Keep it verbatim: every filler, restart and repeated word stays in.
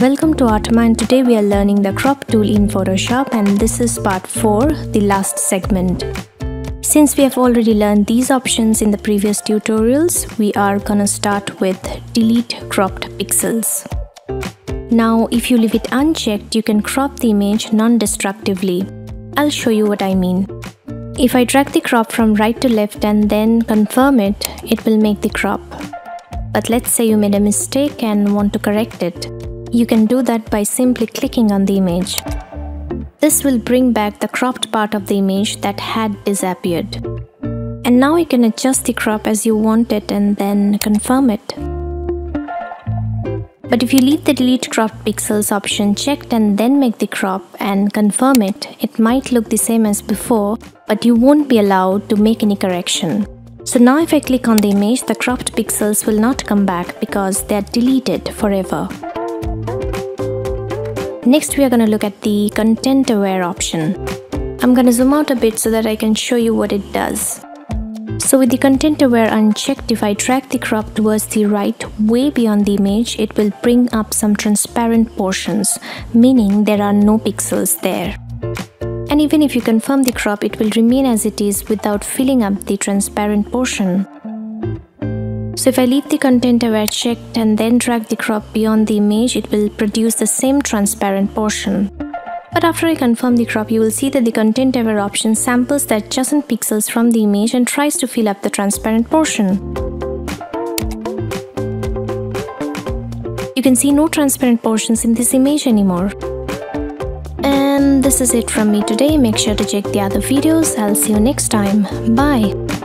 Welcome to Artoma, and today we are learning the crop tool in Photoshop, and this is part four, the last segment. Since we have already learned these options in the previous tutorials, we are gonna start with delete cropped pixels. Now if you leave it unchecked, you can crop the image non-destructively. I'll show you what I mean. If I drag the crop from right to left and then confirm it, it will make the crop. But let's say you made a mistake and want to correct it. You can do that by simply clicking on the image. This will bring back the cropped part of the image that had disappeared. And now you can adjust the crop as you want it and then confirm it. But if you leave the delete cropped pixels option checked and then make the crop and confirm it, it might look the same as before, but you won't be allowed to make any correction. So now if I click on the image, the cropped pixels will not come back because they are deleted forever. Next, we are going to look at the content aware option. I'm going to zoom out a bit so that I can show you what it does. So with the content aware unchecked, if I drag the crop towards the right way beyond the image, it will bring up some transparent portions, meaning there are no pixels there. And even if you confirm the crop, it will remain as it is without filling up the transparent portion. So if I leave the content aware checked and then drag the crop beyond the image, it will produce the same transparent portion. But after I confirm the crop, you will see that the content aware option samples the adjacent pixels from the image and tries to fill up the transparent portion. You can see no transparent portions in this image anymore. And this is it from me today. Make sure to check the other videos. I'll see you next time. Bye!